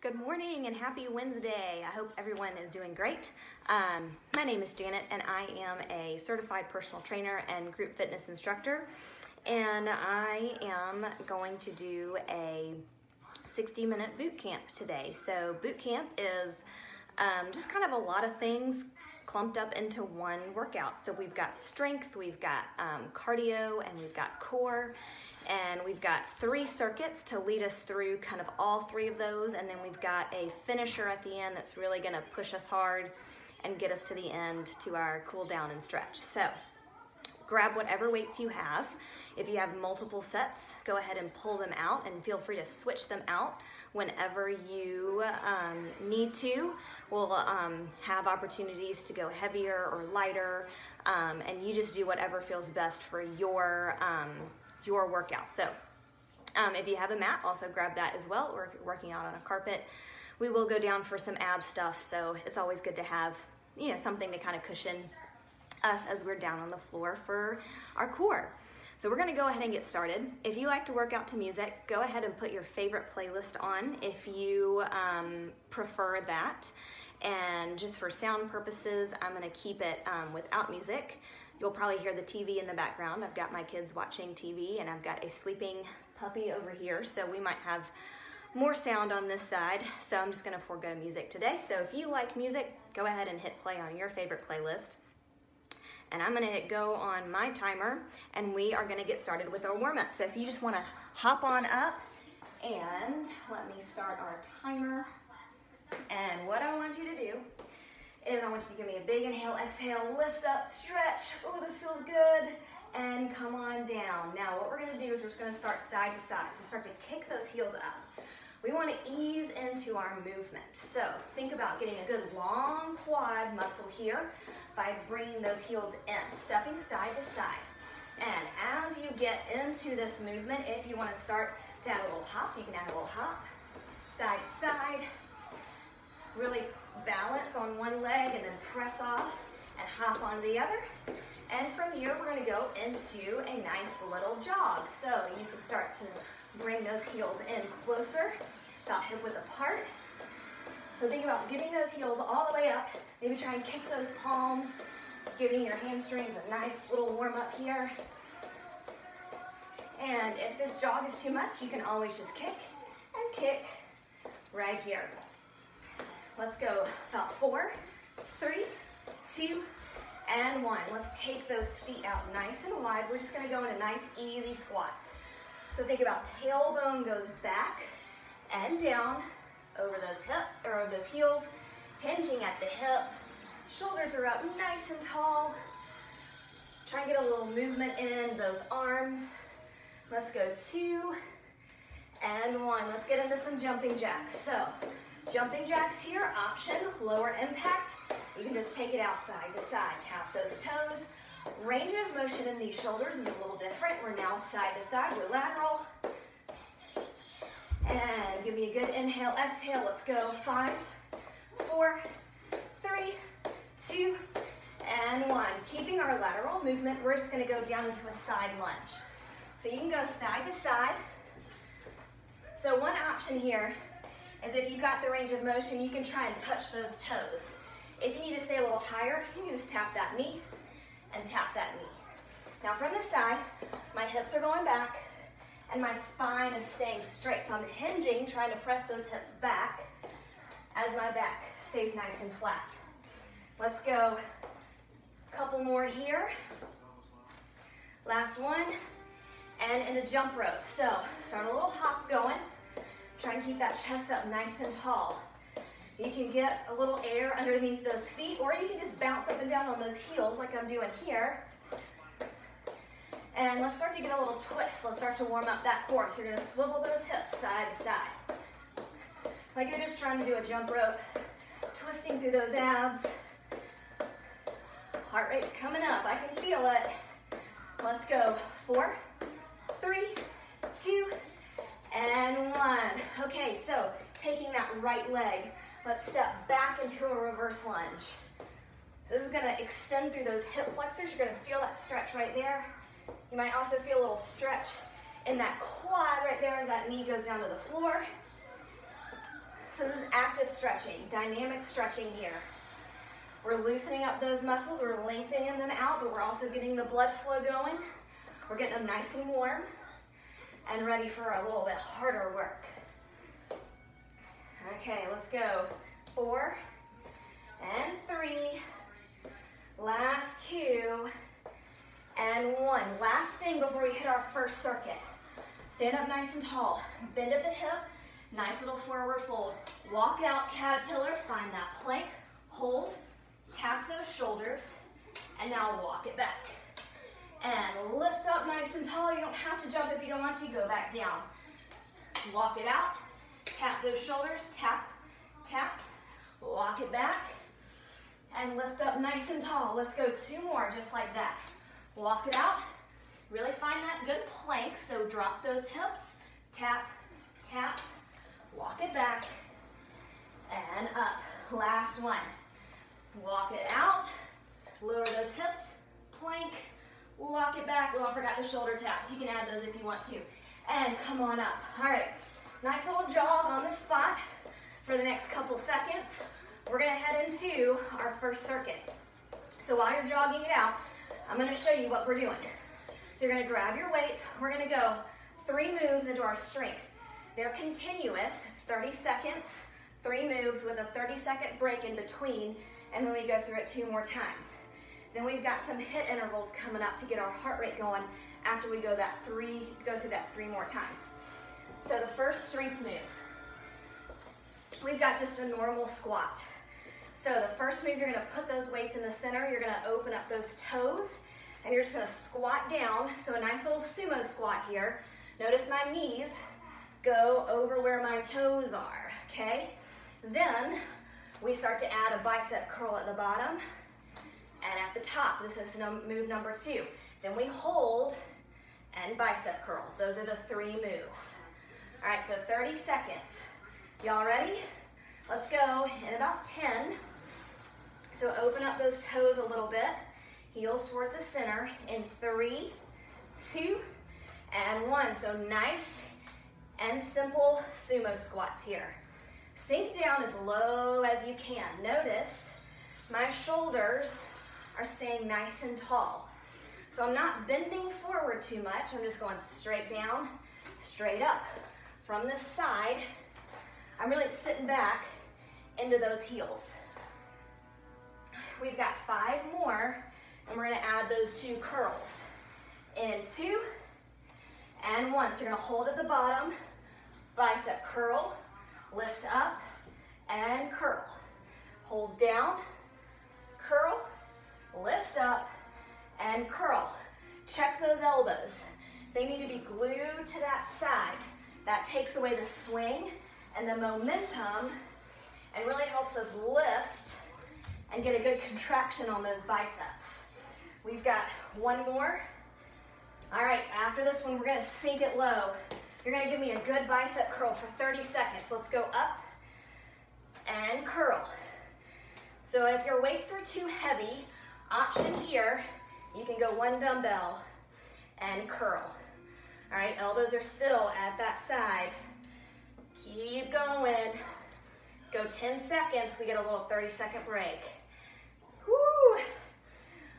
Good morning and happy Wednesday. I hope everyone is doing great. My name is Janet and I am a certified personal trainer and group fitness instructor. And I am going to do a 60-minute boot camp today. So boot camp is just kind of a lot of things clumped up into one workout. So we've got strength, we've got cardio, and we've got core, and we've got three circuits to lead us through kind of all three of those, and then we've got a finisher at the end that's really gonna push us hard and get us to the end to our cool down and stretch. So grab whatever weights you have. If you have multiple sets, go ahead and pull them out and feel free to switch them out whenever you need to. We'll have opportunities to go heavier or lighter, and you just do whatever feels best for your workout. So if you have a mat, also grab that as well, or if you're working out on a carpet. We will go down for some ab stuff, so it's always good to have, you know, something to kind of cushion us as we're down on the floor for our core. So we're gonna go ahead and get started. If you like to work out to music, go ahead and put your favorite playlist on if you prefer that. And just for sound purposes, I'm gonna keep it without music. You'll probably hear the TV in the background. I've got my kids watching TV and I've got a sleeping puppy over here, so we might have more sound on this side. So I'm just gonna forego music today. So if you like music, go ahead and hit play on your favorite playlist. And I'm gonna hit go on my timer, and we are gonna get started with our warm-up. So if you just wanna hop on up, and let me start our timer. And what I want you to do is I want you to give me a big inhale, exhale, lift up, stretch. Oh, this feels good. And come on down. Now what we're gonna do is we're just gonna start side to side. So start to kick those heels up. We wanna ease into our movement. So think about getting a good long quad muscle here by bringing those heels in, stepping side to side. And as you get into this movement, if you wanna start to add a little hop, you can add a little hop, side to side. Really balance on one leg and then press off and hop onto the other. And from here, we're gonna go into a nice little jog. So you can start to bring those heels in closer, about hip width apart. So think about getting those heels all the way up. Maybe try and kick those palms, giving your hamstrings a nice little warm up here. And if this jog is too much, you can always just kick and kick right here. Let's go about 4, 3, 2, and 1. Let's take those feet out nice and wide. We're just gonna go into nice, easy squats. So think about tailbone goes back and down over those heels, hinging at the hip. Shoulders are up nice and tall. Try and get a little movement in those arms. Let's go 2 and 1. Let's get into some jumping jacks. So jumping jacks here, option, lower impact. You can just take it out side to side. Tap those toes. Range of motion in these shoulders is a little different. We're now side to side, we're lateral. And give me a good inhale, exhale. Let's go 5, 4, 3, 2, and 1. Keeping our lateral movement, we're just gonna go down into a side lunge. So you can go side to side. So one option here is if you've got the range of motion, you can try and touch those toes. If you need to stay a little higher, you can just tap that knee and tap that knee. Now from this side, my hips are going back and my spine is staying straight. So I'm hinging, trying to press those hips back as my back stays nice and flat. Let's go a couple more here. Last one, and in a jump rope. So start a little hop going. Try and keep that chest up nice and tall. You can get a little air underneath those feet, or you can just bounce up and down on those heels like I'm doing here. And let's start to get a little twist. Let's start to warm up that core. So you're gonna swivel those hips side to side. Like you're just trying to do a jump rope, twisting through those abs. Heart rate's coming up, I can feel it. Let's go 4, 3, 2, and 1. Okay, so taking that right leg, let's step back into a reverse lunge. This is gonna extend through those hip flexors. You're gonna feel that stretch right there. You might also feel a little stretch in that quad right there as that knee goes down to the floor. So this is active stretching, dynamic stretching here. We're loosening up those muscles, we're lengthening them out, but we're also getting the blood flow going. We're getting them nice and warm and ready for a little bit harder work. Okay, let's go. 4 and 3. Last 2 and 1. Last thing before we hit our first circuit. Stand up nice and tall. Bend at the hip. Nice little forward fold. Walk out, caterpillar. Find that plank. Hold. Tap those shoulders. And now walk it back. And lift up nice and tall. You don't have to jump if you don't want to. Go back down. Walk it out. Tap those shoulders. Tap, tap. Walk it back. And lift up nice and tall. Let's go 2 more just like that. Walk it out. Really find that good plank. So drop those hips. Tap, tap. Walk it back. And up. Last 1. Walk it out. Lower those hips. Plank. Walk it back. Oh, I forgot the shoulder taps. You can add those if you want to. And come on up. All right. Nice little jog on the spot for the next couple seconds. We're going to head into our first circuit. So while you're jogging it out, I'm going to show you what we're doing. So you're going to grab your weights. We're going to go 3 moves into our strength. They're continuous. It's 30 seconds, 3 moves with a 30-second break in between, and then we go through it 2 more times. Then we've got some HIIT intervals coming up to get our heart rate going after we go through that 3 more times. So the first strength move, we've got just a normal squat. So the first move, you're going to put those weights in the center. You're going to open up those toes, and you're just going to squat down. So a nice little sumo squat here. Notice my knees go over where my toes are, okay? Then we start to add a bicep curl at the bottom and at the top. This is move number 2. Then we hold and bicep curl. Those are the 3 moves. All right, so 30 seconds. Y'all ready? Let's go in about 10. So open up those toes a little bit, heels towards the center in 3, 2, and 1. So nice and simple sumo squats here. Sink down as low as you can. Notice my shoulders are staying nice and tall. So I'm not bending forward too much. I'm just going straight down, straight up. From this side, I'm really sitting back into those heels. We've got 5 more, and we're gonna add those 2 curls. In 2 and 1. So you're gonna hold at the bottom, bicep curl, lift up, and curl. Hold down, curl, lift up, and curl. Check those elbows. They need to be glued to that side. That takes away the swing and the momentum and really helps us lift and get a good contraction on those biceps. We've got 1 more. All right, after this one, we're gonna sink it low. You're gonna give me a good bicep curl for 30 seconds. Let's go up and curl. So if your weights are too heavy, option here, you can go 1 dumbbell and curl. All right, elbows are still at that side. Keep going. Go 10 seconds. We get a little 30-second break. Woo!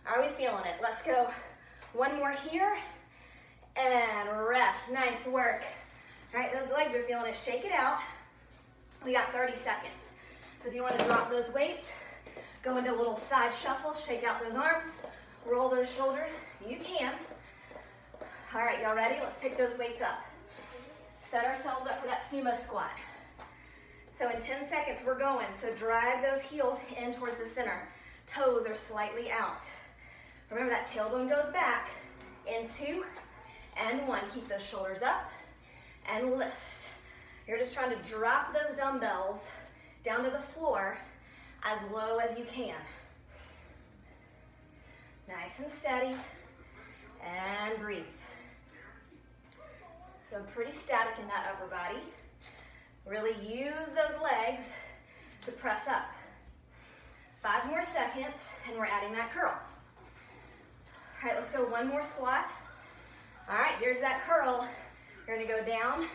Are we feeling it? Let's go 1 more here and rest. Nice work. All right, those legs are feeling it. Shake it out. We got 30 seconds. So if you want to drop those weights, go into a little side shuffle, shake out those arms, roll those shoulders. You can. All right, y'all ready? Let's pick those weights up. Set ourselves up for that sumo squat. So in 10 seconds, we're going. So drive those heels in towards the center. Toes are slightly out. Remember that tailbone goes back in 2 and 1. Keep those shoulders up and lift. You're just trying to drop those dumbbells down to the floor as low as you can. Nice and steady. And breathe. So pretty static in that upper body. Really use those legs to press up. 5 more seconds, and we're adding that curl. All right, let's go 1 more squat. All right, here's that curl. You're gonna go down,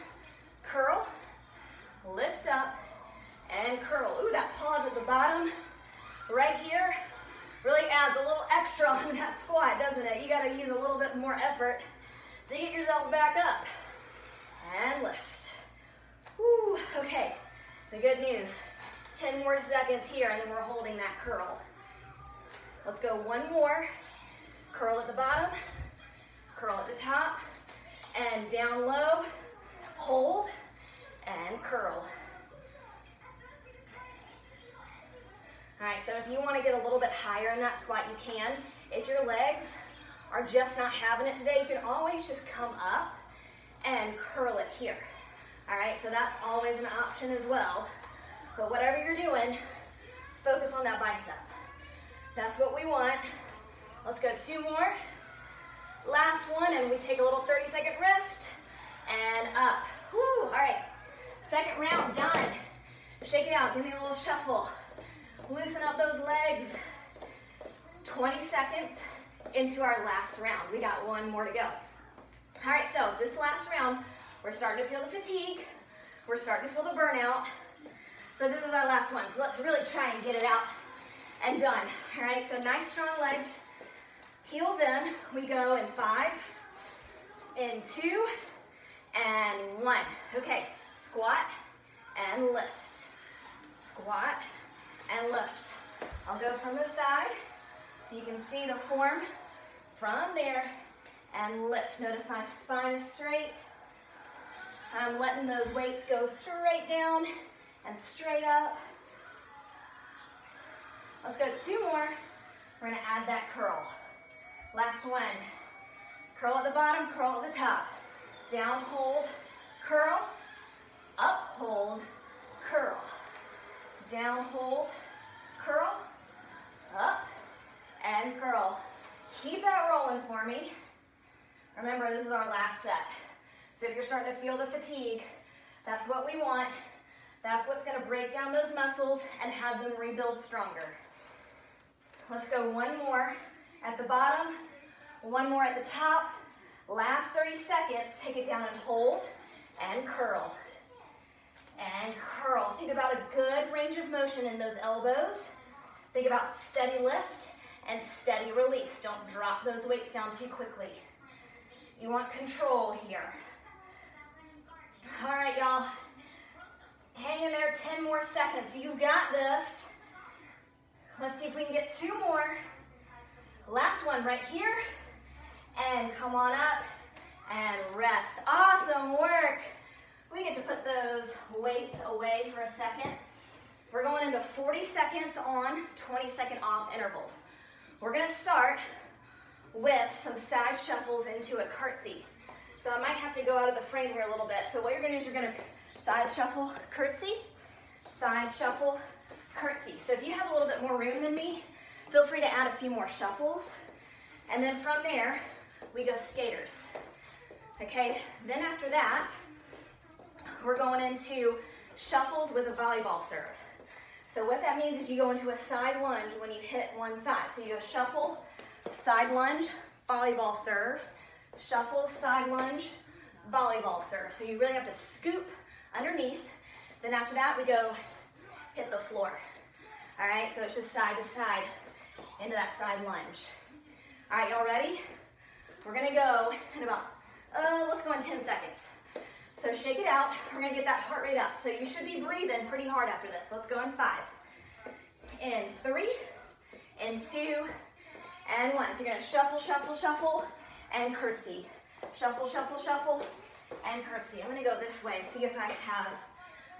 curl, lift up, and curl. Ooh, that pause at the bottom right here really adds a little extra on that squat, doesn't it? You got to use a little bit more effort to get yourself back up and lift. Woo, okay, the good news, 10 more seconds here and then we're holding that curl. Let's go one more. Curl at the bottom, curl at the top, and down low, hold, and curl. All right, so if you want to get a little bit higher in that squat, you can. If your legs are just not having it today, you can always just come up and curl it here. All right, so that's always an option as well. But whatever you're doing, focus on that bicep. That's what we want. Let's go two more. Last one, and we take a little 30-second rest, and up. Woo, all right, second round, done. Shake it out, give me a little shuffle. Loosen up those legs. 20 seconds into our last round. We got one more to go. All right, so this last round, we're starting to feel the fatigue. We're starting to feel the burnout, but this is our last one, so let's really try and get it out and done. All right, so nice strong legs. Heels in, we go in 5, in 2, and 1. Okay, squat and lift, squat and lift. I'll go from the side so you can see the form from there and lift. Notice my spine is straight. I'm letting those weights go straight down and straight up. Let's go two more. We're gonna add that curl. Last one, curl at the bottom, curl at the top. Down, hold, curl, up, hold, curl. Down, hold, curl, up, and curl. Keep that rolling for me. Remember, this is our last set. So if you're starting to feel the fatigue, that's what we want. That's what's gonna break down those muscles and have them rebuild stronger. Let's go one more. At the bottom, one more at the top. Last 30 seconds, take it down and hold, and curl, and curl. Think about a good range of motion in those elbows. Think about steady lift and steady release. Don't drop those weights down too quickly. You want control here. All right, y'all. Hang in there, 10 more seconds. You've got this. Let's see if we can get two more. Last one right here, and come on up and rest. Awesome work. We get to put those weights away for a second. We're going into 40 seconds on, 20 second off intervals. We're gonna start with some side shuffles into a curtsy. So I might have to go out of the frame here a little bit. So what you're gonna do is you're gonna side shuffle, curtsy, side shuffle, curtsy. So if you have a little bit more room than me, feel free to add a few more shuffles. And then from there, we go skaters. Okay, then after that, we're going into shuffles with a volleyball serve. So what that means is you go into a side lunge when you hit one side. So you go shuffle, side lunge, volleyball serve, shuffle, side lunge, volleyball serve. So you really have to scoop underneath. Then after that, we go hit the floor. All right, so it's just side to side into that side lunge. All right, y'all ready? We're gonna go in about, let's go in 10 seconds. So shake it out, we're gonna get that heart rate up. So you should be breathing pretty hard after this. Let's go in 5, in 3, in 2, and 1. So you're gonna shuffle, shuffle, shuffle, and curtsy. Shuffle, shuffle, shuffle, and curtsy. I'm gonna go this way, see if I have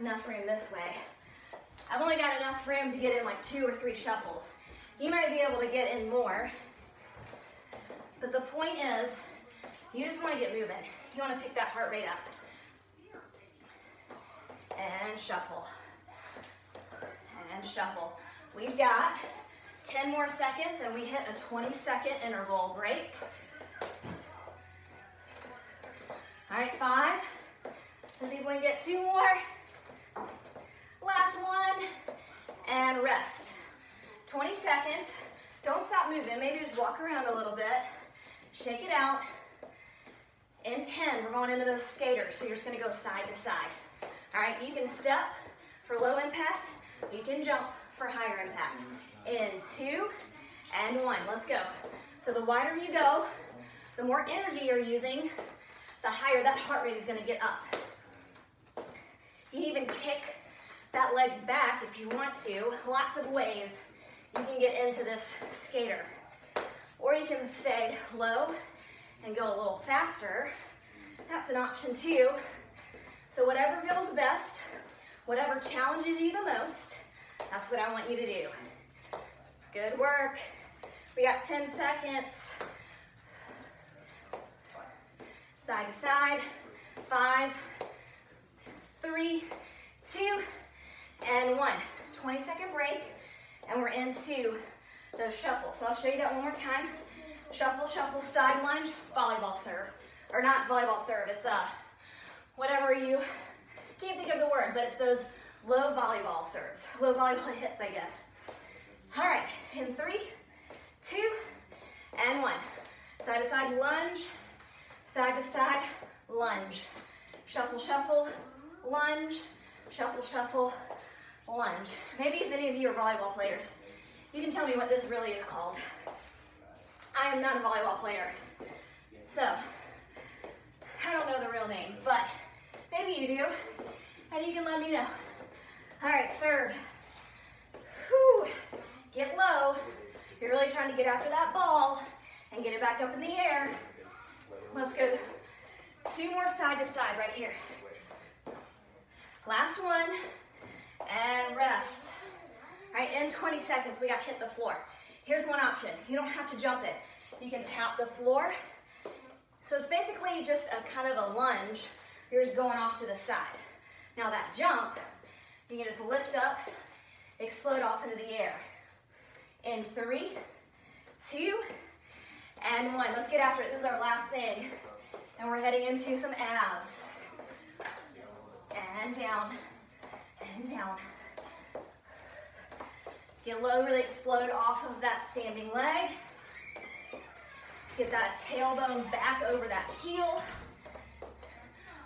enough room this way. I've only got enough room to get in like 2 or 3 shuffles. You might be able to get in more, but the point is, you just want to get moving. You want to pick that heart rate up. And shuffle. And shuffle. We've got 10 more seconds, and we hit a 20-second interval break. All right, 5. Let's see if we can get 2 more. Last one. And rest. 20 seconds, don't stop moving, maybe just walk around a little bit, shake it out. In 10, we're going into those skaters, so you're just gonna go side to side. All right, you can step for low impact, You can jump for higher impact. In 2 and 1, let's go. So the wider you go, the more energy you're using, the higher that heart rate is gonna get up. You can even kick that leg back if you want to. Lots of ways you can get into this skater. Or you can stay low and go a little faster. That's an option too. So whatever feels best, whatever challenges you the most, that's what I want you to do. Good work. We got 10 seconds. Side to side. 5, 3, 2, and 1. 20-second break, and we're into the shuffle. So I'll show you that one more time. Shuffle, shuffle, side lunge, volleyball serve. Or not volleyball serve, it's whatever you, can't think of the word, but it's those low volleyball serves. Low volleyball hits, I guess. All right, in 3, 2, and 1. Side to side lunge, side to side lunge. Shuffle, shuffle, lunge, shuffle, shuffle, lunge. Maybe if any of you are volleyball players, you can tell me what this really is called. I am not a volleyball player, so I don't know the real name, but maybe you do, and you can let me know. All right, serve. Whew. Get low. You're really trying to get after that ball and get it back up in the air. Let's go. 2 more side to side right here. Last one, and rest. All right, in 20 seconds, we got hit the floor. Here's one option. You don't have to jump it. You can tap the floor. So it's basically just a kind of a lunge. You're just going off to the side. Now that jump, you can just lift up, explode off into the air. In 3, 2, and 1. Let's get after it. This is our last thing. And we're heading into some abs. And down, and down. Get low, really explode off of that standing leg. Get that tailbone back over that heel.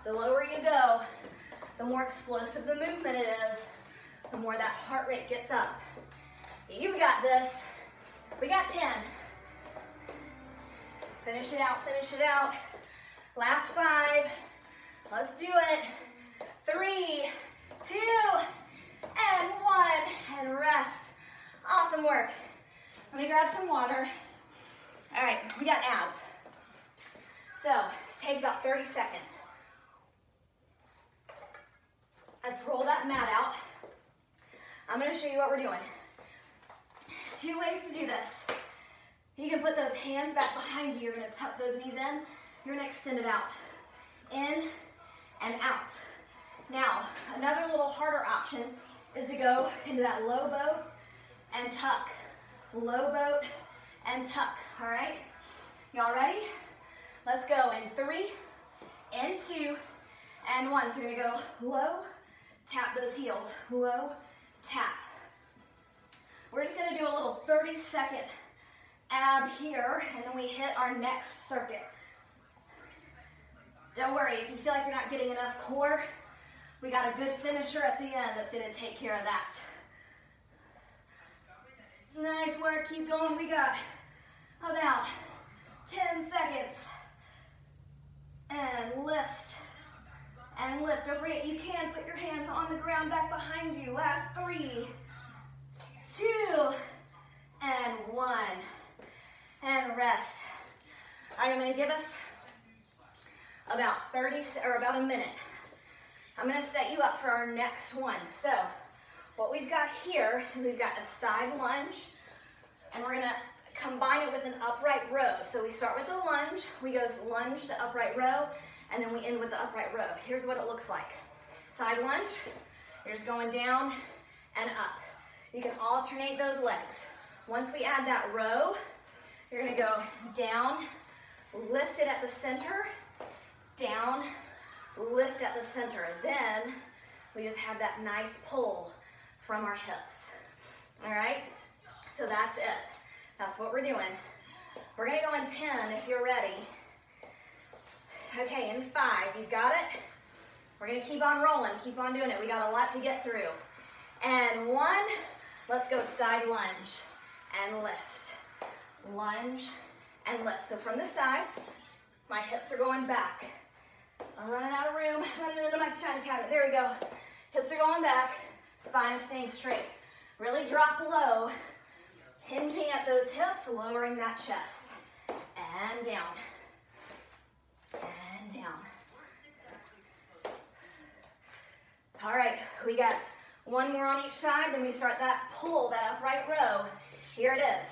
The lower you go, the more explosive the movement it is, the more that heart rate gets up. You've got this. We got 10. Finish it out, finish it out. Last 5. Let's do it. 3, 2, and 1. And rest. Awesome work. Let me grab some water. All right, we got abs. So take about 30 seconds. Let's roll that mat out. I'm gonna show you what we're doing. 2 ways to do this. You can put those hands back behind you. You're gonna tuck those knees in. You're gonna extend it out. In and out. Now, another little harder option is to go into that low boat and tuck. Low boat and tuck, all right? Y'all ready? Let's go in 3, in 2, and 1. So you're gonna go low, tap those heels. Low, tap. We're just gonna do a little 30-second ab here, and then we hit our next circuit. Don't worry, if you feel like you're not getting enough core, we got a good finisher at the end that's gonna take care of that. Nice work, keep going. We got about 10 seconds. And lift, and lift. Don't forget, you can put your hands on the ground back behind you. Last 3, 2, and 1. And rest. I'm gonna give us about 30, or about a minute. I'm gonna set you up for our next one. So what we've got here is we've got a side lunge, and we're gonna combine it with an upright row. So we start with the lunge, we go lunge to upright row, and then we end with the upright row. Here's what it looks like. Side lunge, you're just going down and up. You can alternate those legs. Once we add that row, you're gonna go down, lift it at the center, down, lift at the center. Then we just have that nice pull from our hips. All right, so that's it. That's what we're doing. We're gonna go in 10 if you're ready. Okay, in 5, you got it? We're gonna keep on rolling, keep on doing it. We got a lot to get through. and one. Let's go side lunge and lift. Lunge and lift. So from this side, my hips are going back. I'm running out of room. Running into my china cabinet. There we go. Hips are going back. Spine is staying straight. Really drop low. Hinging at those hips, lowering that chest. And down. And down. All right, we got one more on each side, then we start that pull, that upright row. Here it is.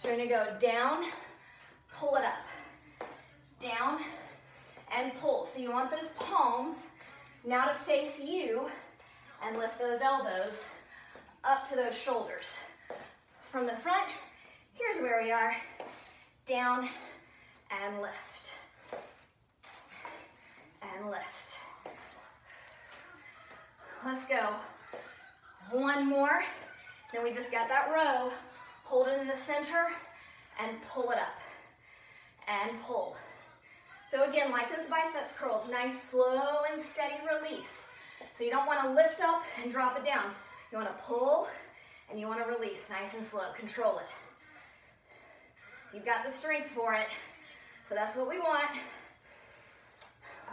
So we're gonna go down, pull it up. Down and pull. So you want those palms now to face you and lift those elbows up to those shoulders. From the front, here's where we are. Down and lift. And lift. Let's go. One more. Then we just got that row. Hold it in the center and pull it up. And pull. So again, like those biceps curls, nice, slow and steady release. So you don't want to lift up and drop it down. You want to pull and you want to release, nice and slow. Control it. You've got the strength for it. So that's what we want.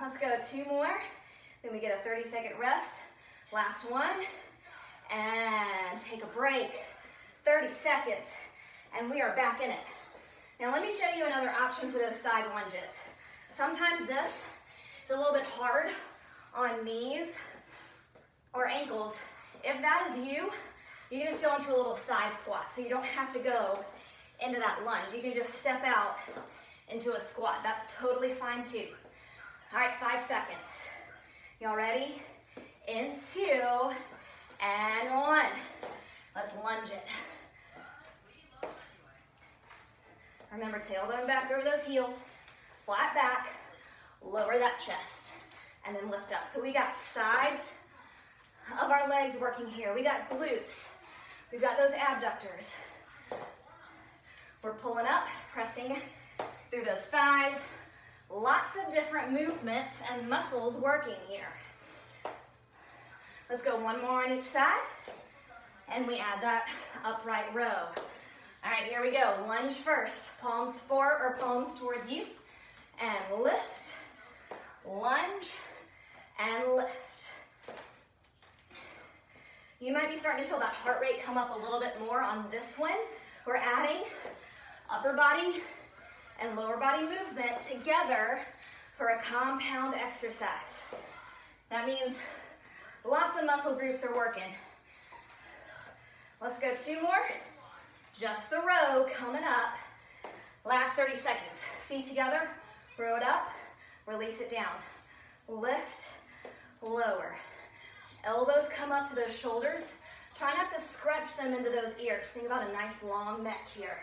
Let's go two more. Then we get a 30-second rest. Last one, and take a break, 30 seconds, and we are back in it. Now let me show you another option for those side lunges. Sometimes this is a little bit hard on knees or ankles. If that is you, you can just go into a little side squat, so you don't have to go into that lunge. You can just step out into a squat. That's totally fine too. All right, 5 seconds. Y'all ready? In two, and one. Let's lunge it. Remember, tailbone back over those heels, flat back, lower that chest, and then lift up. So we got sides of our legs working here. We got glutes. We've got those abductors. We're pulling up, pressing through those thighs. Lots of different movements and muscles working here. Let's go one more on each side, and we add that upright row. All right, here we go. Lunge first, palms forward or palms towards you, and lift, lunge, and lift. You might be starting to feel that heart rate come up a little bit more on this one. We're adding upper body and lower body movement together for a compound exercise. That means lots of muscle groups are working. Let's go two more. Just the row coming up. Last 30 seconds. Feet together, row it up, release it down. Lift, lower. Elbows come up to those shoulders. Try not to scrunch them into those ears. Think about a nice long neck here.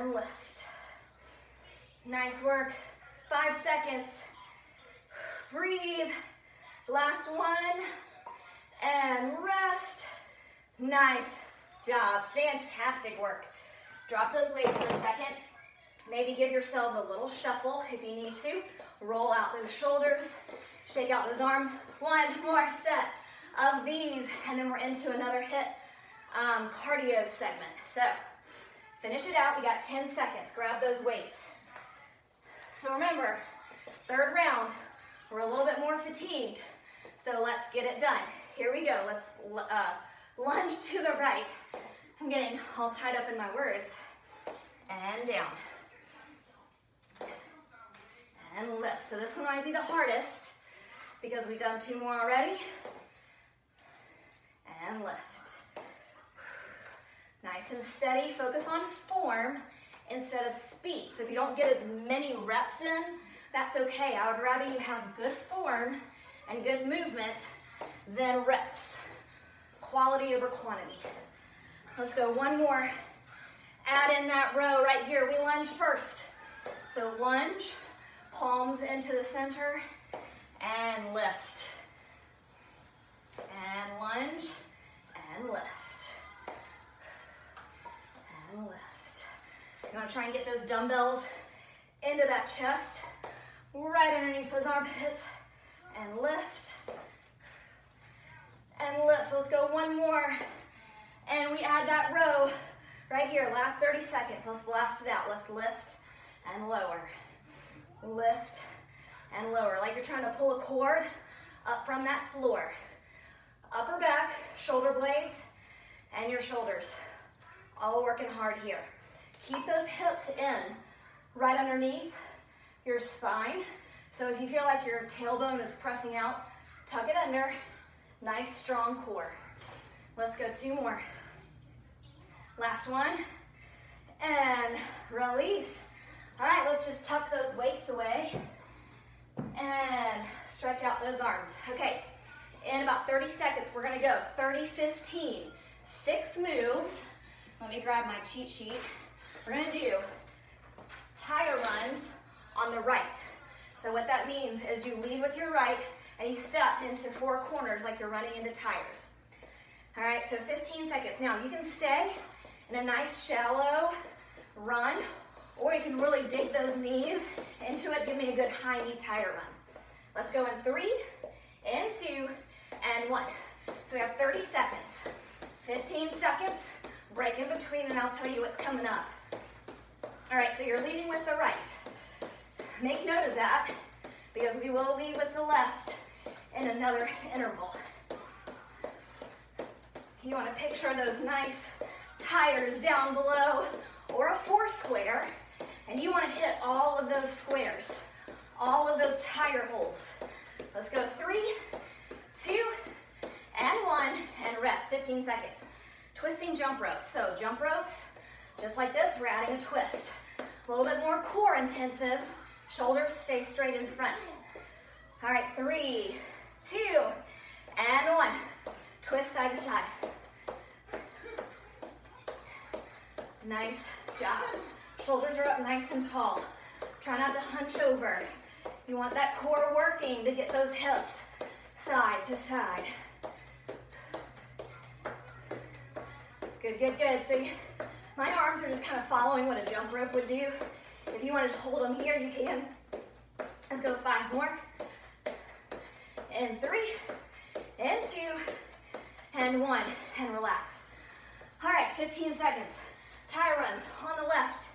And lift. Nice work. 5 seconds. Breathe. Last one. And rest. Nice job. Fantastic work. Drop those weights for a second. Maybe give yourselves a little shuffle if you need to. Roll out those shoulders. Shake out those arms. One more set of these. And then we're into another HIIT cardio segment. So finish it out. We got 10 seconds. Grab those weights. So remember, third round. We're a little bit more fatigued, so let's get it done. Here we go. Let's lunge to the right. I'm getting all tied up in my words. And down. And lift. So this one might be the hardest because we've done two more already. And lift. Nice and steady. Focus on form instead of speed. So if you don't get as many reps in, that's okay. I would rather you have good form and good movement than reps. Quality over quantity. Let's go one more. Add in that row right here. We lunge first. So lunge, palms into the center, and lift. And lunge, and lift. And lift. You want to try and get those dumbbells into that chest. Right underneath those armpits, and lift, let's go one more. And we add that row right here, last 30 seconds. Let's blast it out. Let's lift and lower. Lift and lower. Like you're trying to pull a cord up from that floor. Upper back, shoulder blades, and your shoulders. All working hard here. Keep those hips in right underneath your spine. So if you feel like your tailbone is pressing out, tuck it under. Nice, strong core. Let's go two more. Last one. And release. All right, let's just tuck those weights away and stretch out those arms. Okay, in about 30 seconds, we're gonna go 30, 15, 6 moves. Let me grab my cheat sheet. We're gonna do tire runs on the right. So what that means is you lead with your right and you step into 4 corners like you're running into tires. All right, so 15 seconds. Now you can stay in a nice shallow run, or you can really dig those knees into it. Give me a good high knee tire run. Let's go in 3, and 2, and 1. So we have 30 seconds, 15 seconds, break in between, and I'll tell you what's coming up. All right, so you're leading with the right. Make note of that because we will lead with the left in another interval. You want to picture those nice tires down below or a 4 square, and you want to hit all of those squares, all of those tire holes. Let's go 3, 2, and 1, and rest, 15 seconds. Twisting jump rope. So jump ropes, just like this, we're adding a twist. A little bit more core intensive, shoulders stay straight in front. All right, 3, 2, and 1. Twist side to side. Nice job. Shoulders are up nice and tall. Try not to hunch over. You want that core working to get those hips side to side. Good, good, good. See, my arms are just kind of following what a jump rope would do. If you want to just hold them here, you can. Let's go 5 more. And 3, and 2, and 1, and relax. All right, 15 seconds. Tire runs on the left.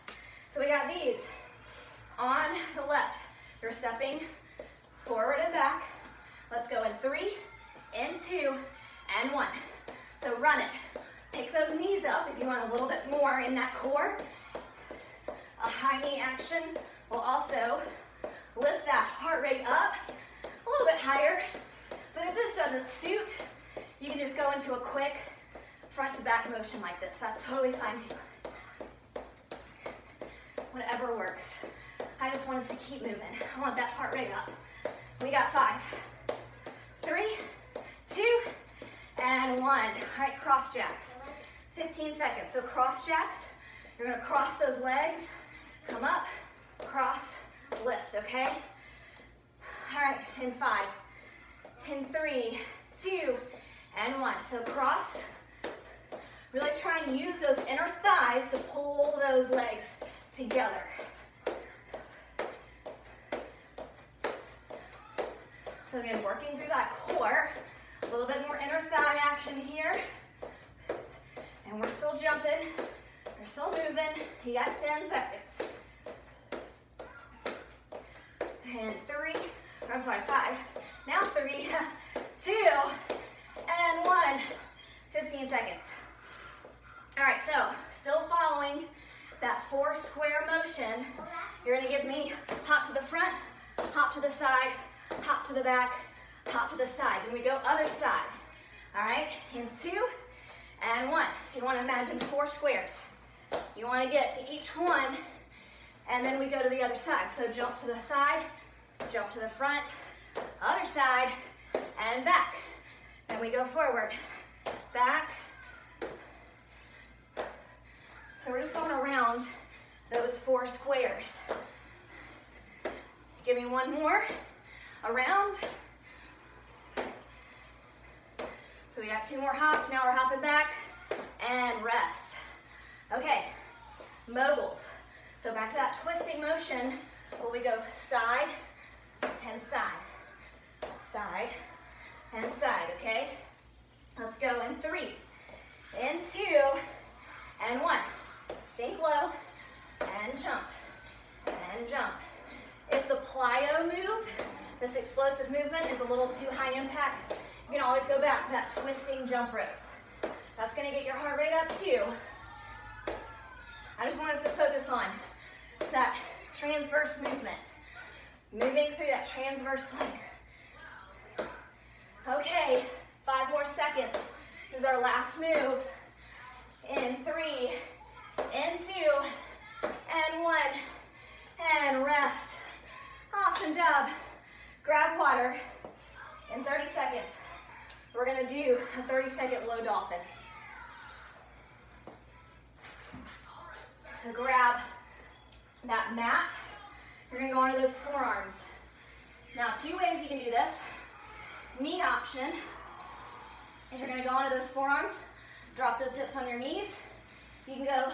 So we got these on the left. You're stepping forward and back. Let's go in 3, in 2, and 1. So run it. Pick those knees up if you want a little bit more in that core. A high knee action will also lift that heart rate up a little bit higher. But if this doesn't suit, you can just go into a quick front to back motion like this. That's totally fine too. Whatever works. I just want us to keep moving. I want that heart rate up. We got 5, 3, 2, and 1. All right, cross jacks. 15 seconds. So cross jacks, you're gonna cross those legs, come up, cross, lift, okay? All right, in 5, in 3, 2, and 1. So cross, really try and use those inner thighs to pull those legs together. So again, working through that core, a little bit more inner thigh action here. And we're still jumping, we're still moving. You got 10 seconds. And 5. Now 3, 2, and 1. 15 seconds. All right, so still following that 4 square motion. You're gonna give me hop to the front, hop to the side, hop to the back, hop to the side. Then we go other side. All right, in 2 and 1. So you wanna imagine 4 squares. You wanna get to each one, and then we go to the other side. So jump to the side, jump to the front, other side, and back. Then we go forward, back. So we're just going around those 4 squares. Give me one more. Around. So we got 2 more hops. Now we're hopping back and rest. Okay, mobiles. So back to that twisting motion where we go side and side, side and side, okay? Let's go in three, in two, and one. Sink low, and jump, and jump. If the plyo move, this explosive movement, is a little too high impact, you can always go back to that twisting jump rope. That's gonna get your heart rate up too. I just want us to focus on that transverse movement, moving through that transverse plank. Okay, 5 more seconds. This is our last move. In three, in two, and one, and rest. Awesome job. Grab water. In 30 seconds, we're gonna do a 30-second low dolphin. So grab that mat. You're gonna go onto those forearms. Now, 2 ways you can do this. Knee option is you're gonna go onto those forearms, drop those hips on your knees. You can go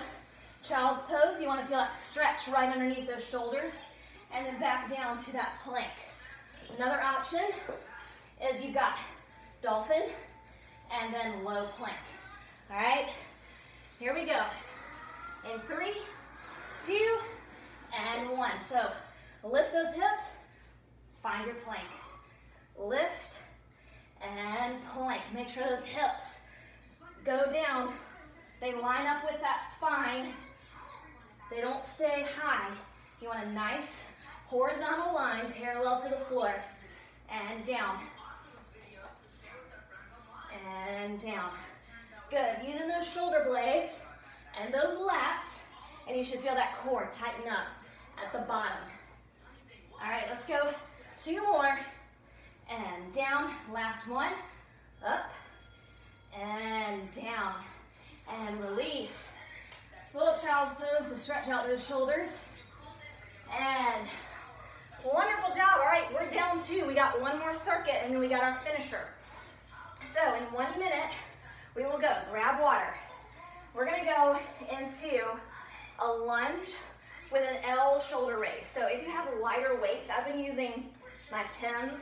child's pose. You wanna feel that stretch right underneath those shoulders and then back down to that plank. Another option is you've got dolphin and then low plank. All right, here we go. In 3, 2, and one. So lift those hips, find your plank. Lift and plank. Make sure those hips go down. They line up with that spine. They don't stay high. You want a nice horizontal line parallel to the floor and down. And down. Good. Using those shoulder blades and those lats, and you should feel that core tighten up at the bottom. All right, let's go 2 more. And down. Last one. Up. And down. And release. Little child's pose to stretch out those shoulders. And wonderful job. All right, we're down 2. We got 1 more circuit, and then we got our finisher. So in 1 minute, we will go grab water. We're gonna go into a lunge with an L shoulder raise. So if you have lighter weights, I've been using my 10s.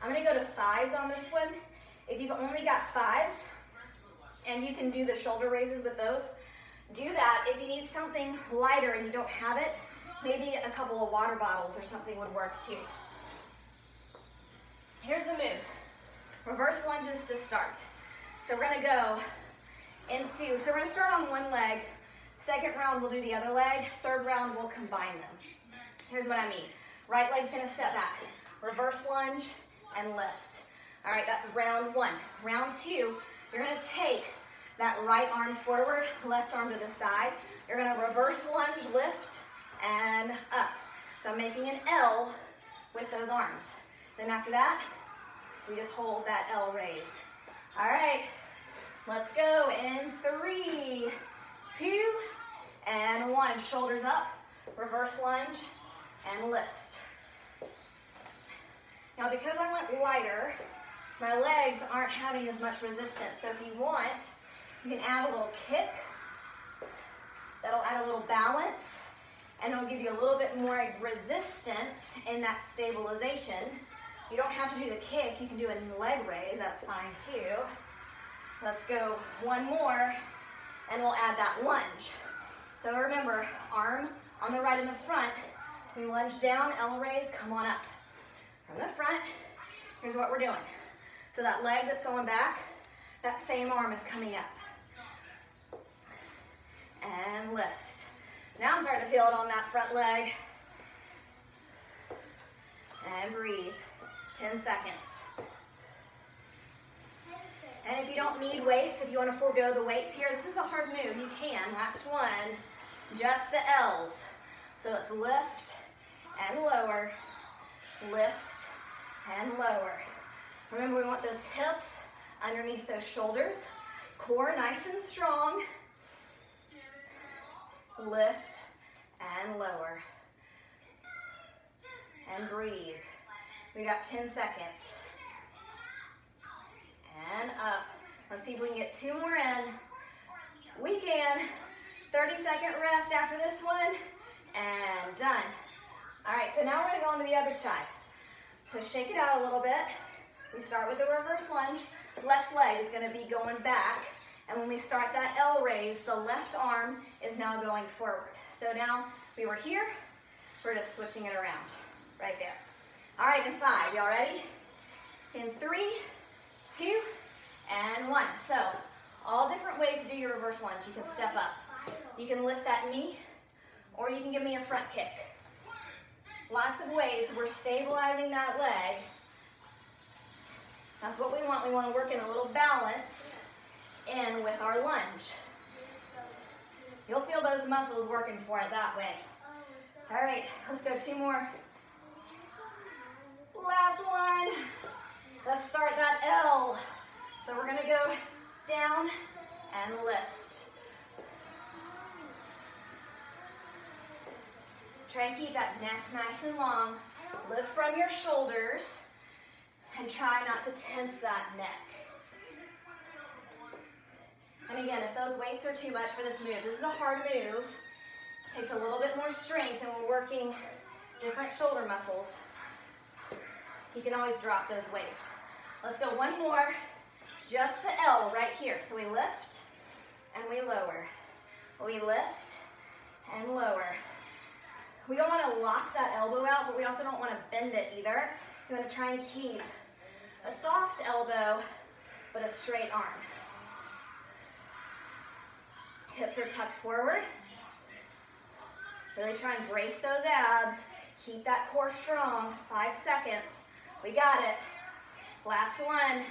I'm gonna go to 5s on this one. If you've only got 5s, and you can do the shoulder raises with those, do that. If you need something lighter and you don't have it, maybe a couple of water bottles or something would work too. Here's the move. Reverse lunges to start. So we're gonna go into, so we're gonna start on one leg, second round we'll do the other leg, third round we'll combine them. Here's what I mean. Right leg's gonna step back, reverse lunge and lift. All right, that's round 1. Round 2, you're gonna take that right arm forward, left arm to the side. You're gonna reverse lunge, lift, and up. So I'm making an L with those arms. Then after that, we just hold that L raise. All right, let's go in 3, 2, and one. Shoulders up, reverse lunge, and lift. Now because I went lighter, my legs aren't having as much resistance. So if you want, you can add a little kick. That'll add a little balance, and it'll give you a little bit more resistance in that stabilization. You don't have to do the kick, you can do a leg raise, that's fine too. Let's go 1 more, and we'll add that lunge. So remember, arm on the right in the front, we lunge down, L raise, come on up. From the front, here's what we're doing. So that leg that's going back, that same arm is coming up. And lift. Now I'm starting to feel it on that front leg. And breathe. 10 seconds. And if you don't need weights, if you want to forego the weights here, this is a hard move. You can. Last one. Just the L's. So it's lift and lower. Lift and lower. Remember, we want those hips underneath those shoulders. Core nice and strong. Lift and lower. And breathe. We got 10 seconds. And up. Let's see if we can get 2 more in. We can. 30-second rest after this one. And done. All right, so now we're gonna go on to the other side. So shake it out a little bit. We start with the reverse lunge. left leg is gonna be going back. And when we start that L raise, the left arm is now going forward. So now we were here, we're just switching it around, right there. All right, in five, y'all ready? In 3, 2, and 1. So all different ways to do your reverse lunge. You can step up. You can lift that knee, or you can give me a front kick. Lots of ways we're stabilizing that leg. That's what we want. We want to work in a little balance in with our lunge. You'll feel those muscles working for it that way. All right, let's go 2 more. Last one. Let's start that L. So we're gonna go down and lift. Try and keep that neck nice and long. Lift from your shoulders and try not to tense that neck. And again, if those weights are too much for this move, this is a hard move. It takes a little bit more strength and we're working different shoulder muscles. You can always drop those weights. Let's go 1 more, just the L right here. So we lift and we lower. We lift and lower. We don't want to lock that elbow out, but we also don't want to bend it either. You want to try and keep a soft elbow, but a straight arm. Hips are tucked forward. Really try and brace those abs. Keep that core strong. 5 seconds. We got it. Last one.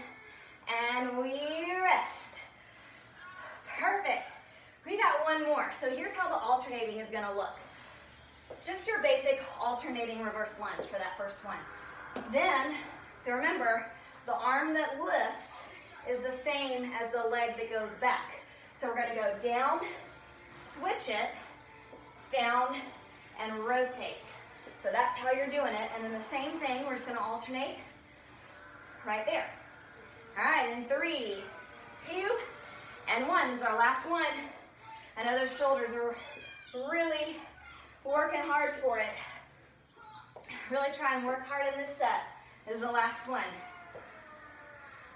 And we rest. Perfect. We got 1 more. So here's how the alternating is going to look. Just your basic alternating reverse lunge for that first one. Then, so remember, the arm that lifts is the same as the leg that goes back. So we're going to go down, switch it, down, and rotate. So that's how you're doing it. And then the same thing, we're just going to alternate right there. All right, in 3, 2, and 1. This is our last one. I know those shoulders are really working hard for it. Really try and work hard in this set. This is the last one.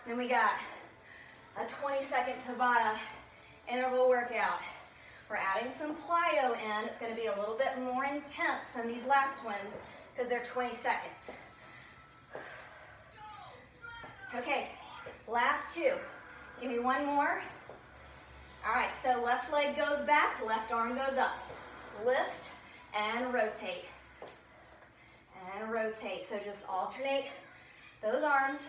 Then we got a 20-second Tabata interval workout. We're adding some plyo in. It's going to be a little bit more intense than these last ones because they're 20 seconds. Okay, last 2. Give me 1 more. All right, so left leg goes back, left arm goes up. Lift and rotate. And rotate. So just alternate those arms,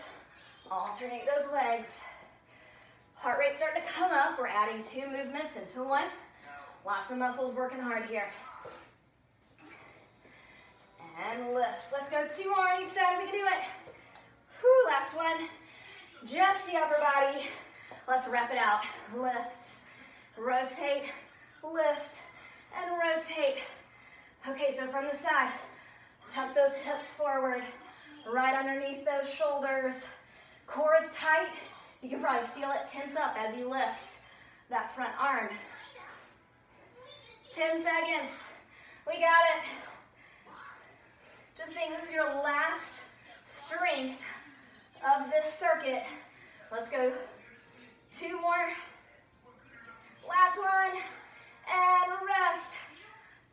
alternate those legs. Heart rate starting to come up. We're adding 2 movements into 1. Lots of muscles working hard here. And lift. Let's go 2 more on each side. We can do it. Whew, last one. Just the upper body. Let's rep it out. Lift, rotate, lift, and rotate. Okay, so from the side, tuck those hips forward, right underneath those shoulders. Core is tight. You can probably feel it tense up as you lift that front arm. 10 seconds. We got it. Just think this is your last strength of this circuit. Let's go 2 more. Last one. And rest.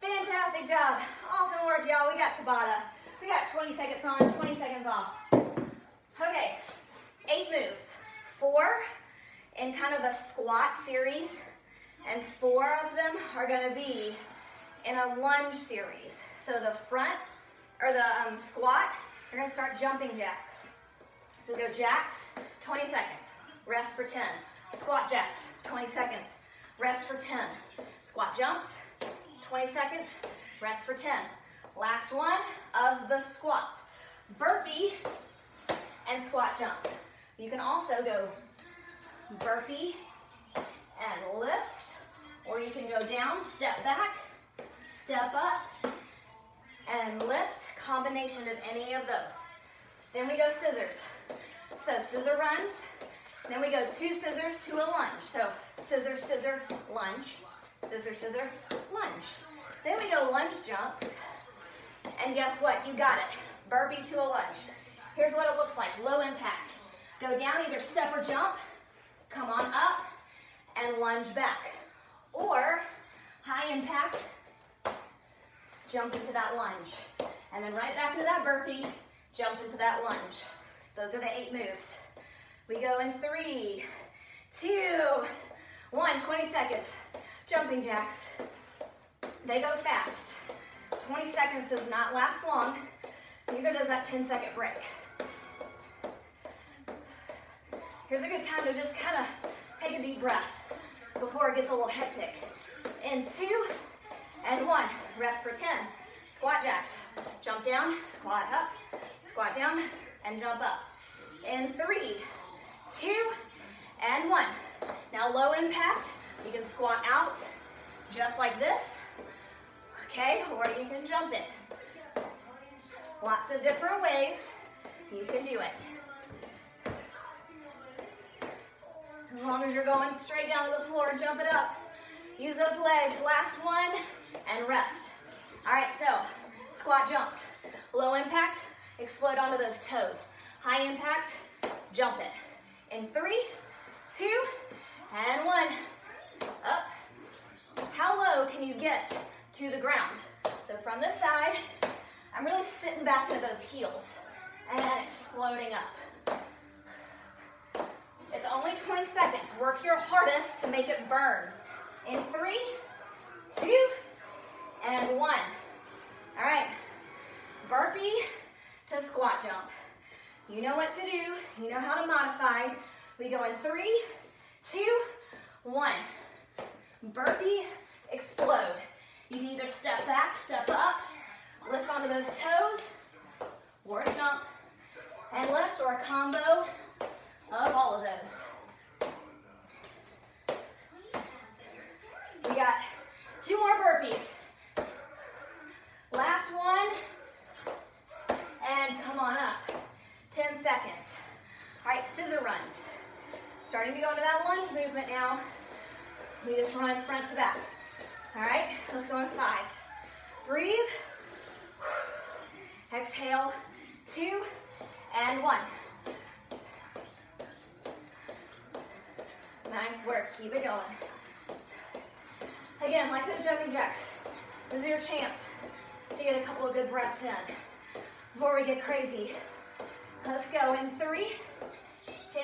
Fantastic job. Awesome work, y'all. We got Tabata. We got 20 seconds on, 20 seconds off. Okay, 8 moves. 4 in kind of a squat series, and 4 of them are going to be in a lunge series. So the front, or the squat, you're going to start jumping jacks. So go jacks, 20 seconds, rest for 10. Squat jacks, 20 seconds, rest for 10. Squat jumps, 20 seconds, rest for 10. Last one of the squats, burpee and squat jump. You can also go burpee and lift, or you can go down, step back, step up, and lift, combination of any of those. Then we go scissors. So scissor runs, then we go 2 scissors to a lunge. So scissor, scissor, lunge, scissor, scissor, lunge. Then we go lunge jumps, and guess what? You got it. Burpee to a lunge. Here's what it looks like, low impact. Go down, either step or jump, come on up, and lunge back. Or high impact, jump into that lunge. And then right back into that burpee, jump into that lunge. Those are the 8 moves. We go in 3, 2, 1, 20 seconds. Jumping jacks. They go fast. 20 seconds does not last long. Neither does that 10-second break. Here's a good time to just kind of take a deep breath before it gets a little hectic. In 2 and 1, rest for 10. Squat jacks, jump down, squat up, squat down, and jump up. In 3, 2, and 1. Now low impact, you can squat out just like this, okay, or you can jump it. Lots of different ways you can do it. As long as you're going straight down to the floor and jump it up. Use those legs, last one, and rest. All right, so squat jumps. Low impact, explode onto those toes. High impact, jump it. In 3, 2, and 1. Up. How low can you get to the ground? So from this side, I'm really sitting back into those heels and exploding up. It's only 20 seconds. Work your hardest to make it burn. In 3, 2, and 1. All right, burpee to squat jump. You know what to do. You know how to modify. We go in 3, 2, 1. Burpee, explode. You can either step back, step up, lift onto those toes, or jump and lift, or a combo of all of those. We got 2 more burpees. Last one, and come on up. 10 seconds. All right, scissor runs. Starting to go into that lunge movement now. We just run front to back. All right, let's go in 5. Breathe. Exhale, 2 and 1. Nice work, keep it going. Again, like those jumping jacks, this is your chance to get a couple of good breaths in before we get crazy. Let's go in 3,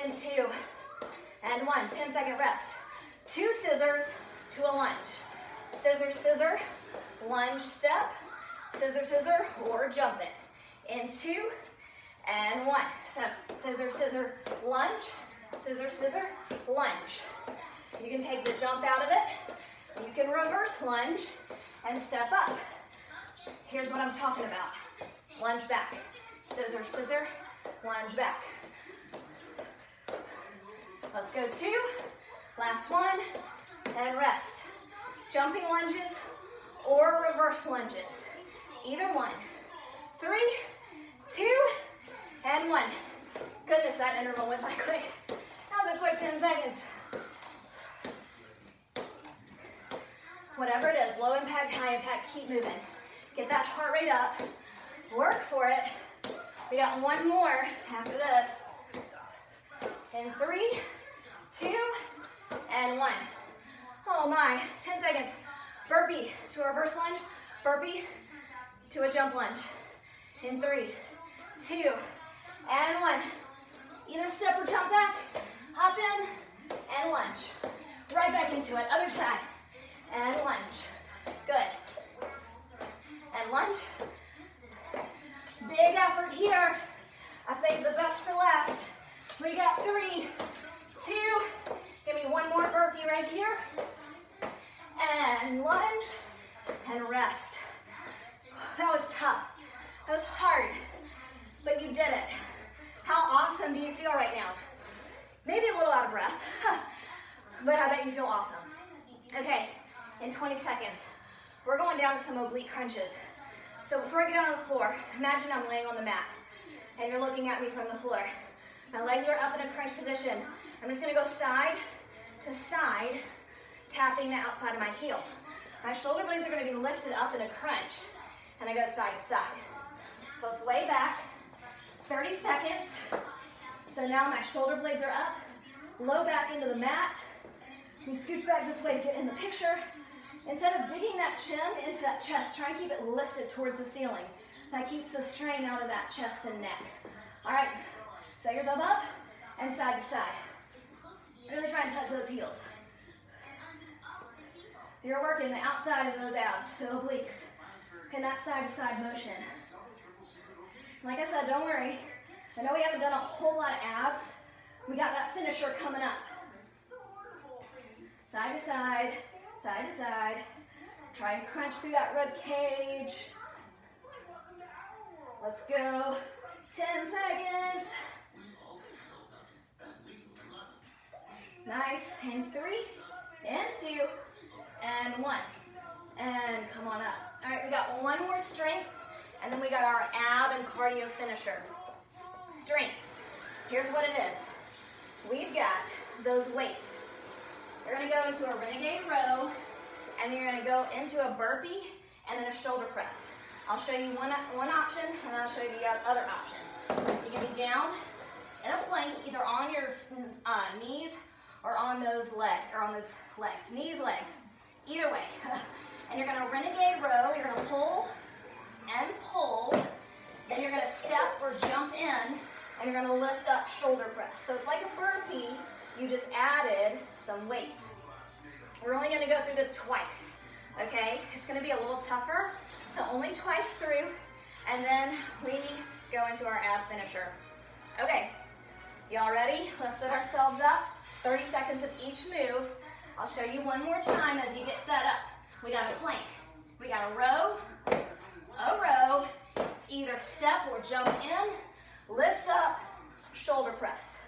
in 2, and 1. 10-second rest. 2 scissors to a lunge. Scissor, scissor, lunge, step. Scissor, scissor, or jump it. In 2 and 1. So scissor, scissor, lunge, scissor, scissor, lunge. You can take the jump out of it. You can reverse lunge and step up. Here's what I'm talking about. Lunge back. Scissor, scissor, lunge back. Let's go 2. Last one. And rest. Jumping lunges or reverse lunges. Either one. 3, 2, and 1. Goodness, that interval went by quick. That was a quick 10 seconds. Whatever it is, low impact, high impact, keep moving. Get that heart rate up. Work for it. We got one more after this. In 3, 2, and 1. Oh my, 10 seconds. Burpee to a reverse lunge, burpee to a jump lunge. In 3, 2, and 1. Either step or jump back, hop in, and lunge. Right back into it, other side, and lunge. Good. And lunge. Big effort here. I saved the best for last. We got 3, 2, give me one more burpee right here. And lunge, and rest. That was tough. That was hard, but you did it. How awesome do you feel right now? Maybe a little out of breath, but I bet you feel awesome. Okay, in 20 seconds, we're going down to some oblique crunches. So before I get on the floor, imagine I'm laying on the mat, and you're looking at me from the floor. My legs are up in a crunch position. I'm just gonna go side to side, tapping the outside of my heel. My shoulder blades are going to be lifted up in a crunch, and I go side to side. So let's lay back, 30 seconds, So now my shoulder blades are up, low back into the mat. You scooch back this way to get in the picture. Instead of digging that chin into that chest, try and keep it lifted towards the ceiling. That keeps the strain out of that chest and neck. All right, set yourself up and side to side. Really try and touch those heels. So you're working the outside of those abs, the obliques, in that side to side motion. Like I said, don't worry. I know we haven't done a whole lot of abs. We got that finisher coming up. Side to side, side to side. Try and crunch through that rib cage. Let's go. 10 seconds. Nice. And 3, and 2, and 1. And come on up. All right, we got one more strength, and then we got our ab and cardio finisher. Strength. Here's what it is. We've got those weights. You're going to go into a renegade row, and then you're going to go into a burpee, and then a shoulder press. I'll show you one option, and then I'll show you the other option. So you can be down in a plank, either on your knees or on those legs, knees, legs, either way. And you're going to renegade row. You're going to pull and pull. Then you're going to step or jump in, and you're going to lift up shoulder press. So it's like a burpee. You just added some weights. We're only going to go through this twice, okay? It's going to be a little tougher, so only twice through, and then we go into our ab finisher. Okay, y'all ready? Let's set ourselves up. 30 seconds of each move. I'll show you one more time as you get set up. We got a plank. We got a row, either step or jump in, lift up, shoulder press.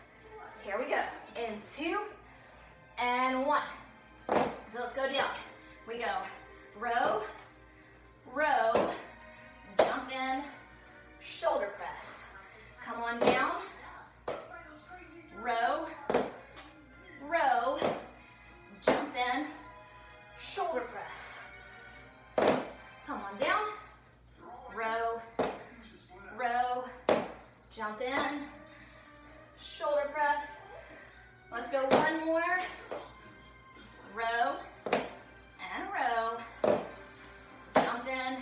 Here we go. In 2 and 1. So let's go down. We go row, jump in, shoulder press. Come on down. Row, jump in, shoulder press. Come on down. Row, jump in, shoulder press. Let's go one more. Row and row. Jump in,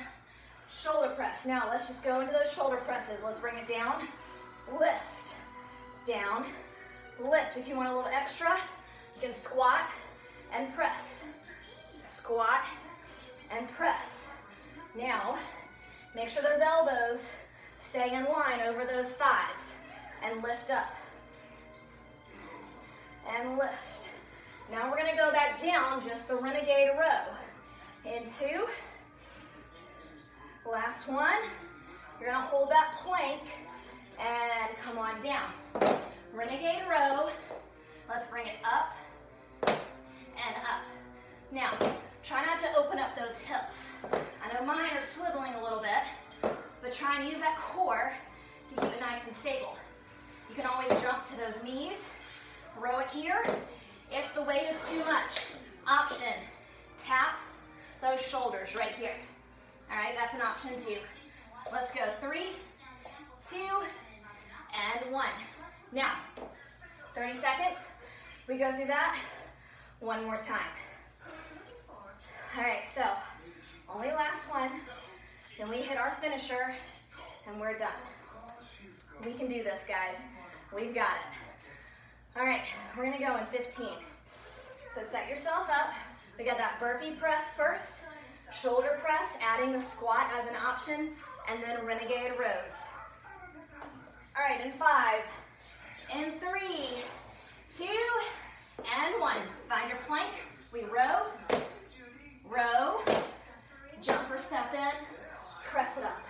shoulder press. Now let's just go into those shoulder presses. Let's bring it down, lift, down, lift. If you want a little extra, you can squat and press. Squat and press. Now, make sure those elbows stay in line over those thighs and lift up. And lift. Now we're going to go back down, just the renegade row. In 2. Last one. You're going to hold that plank and come on down. Renegade row. Let's bring it up and up. Now, try not to open up those hips. I know mine are swiveling a little bit, but try and use that core to keep it nice and stable. You can always jump to those knees. Row it here. If the weight is too much, option, tap those shoulders right here. All right, that's an option too. Let's go 3, 2, and 1. Now, 30 seconds. We go through that one more time. All right, so only last one. Then we hit our finisher, and we're done. We can do this, guys. We've got it. All right, we're gonna go in 15. So set yourself up. We got that burpee press first, shoulder press, adding the squat as an option, and then renegade rows. All right, in 5, in 3, 2, and 1. Find your plank. We row, jump or step in, press it up.